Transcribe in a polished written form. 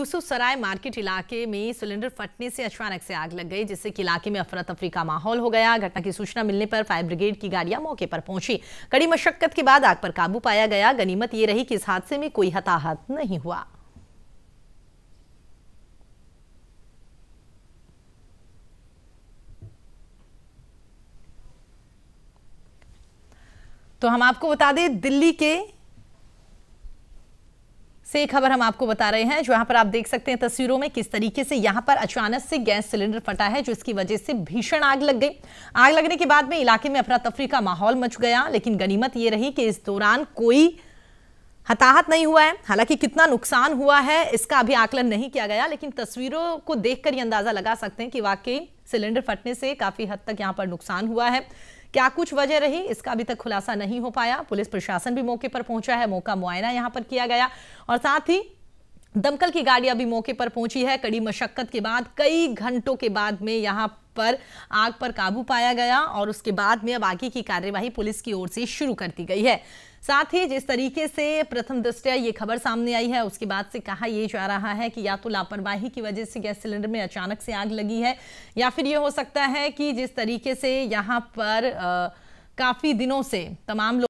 Yusuf Sarai market इलाके में cylinder फटने से अचानक से आग लग गई, जिससे कि इलाके में अफरा तफरी का माहौल हो गया। घटना की सूचना मिलने पर फायर ब्रिगेड की गाड़ियां मौके पर पहुंची। कड़ी मशक्कत के बाद आग पर काबू पाया गया। गनीमत ये रही कि इस हादसे में कोई हताहत नहीं हुआ। तो हम आपको बता दें, दिल्ली के से खबर हम आपको बता रहे हैं, जहां पर आप देख सकते हैं तस्वीरों में किस तरीके से यहां पर अचानक से गैस सिलेंडर फटा है, जो इसकी वजह से भीषण आग लग गई। आग लगने के बाद में इलाके में अफरा तफरी का माहौल मच गया, लेकिन गनीमत ये रही कि इस दौरान कोई हताहत नहीं हुआ है। हालांकि कितना नुकसान हुआ है इसका अभी आकलन नहीं किया गया, लेकिन तस्वीरों को देखकर ये अंदाजा लगा सकते हैं कि वाकई सिलेंडर फटने से काफी हद तक यहाँ पर नुकसान हुआ है। क्या कुछ वजह रही इसका अभी तक खुलासा नहीं हो पाया। पुलिस प्रशासन भी मौके पर पहुंचा है, मौका मुआयना यहां पर किया गया और साथ ही दमकल की गाड़ियां भी मौके पर पहुंची है। कड़ी मशक्कत के बाद कई घंटों के बाद में यहां पर आग पर काबू पाया गया और उसके बाद में अब आगे की कार्यवाही पुलिस की ओर से शुरू कर दी गई है। साथ ही जिस तरीके से प्रथम दृष्टया ये खबर सामने आई है, उसके बाद से कहा यह जा रहा है कि या तो लापरवाही की वजह से गैस सिलेंडर में अचानक से आग लगी है, या फिर ये हो सकता है कि जिस तरीके से यहाँ पर काफ़ी दिनों से तमाम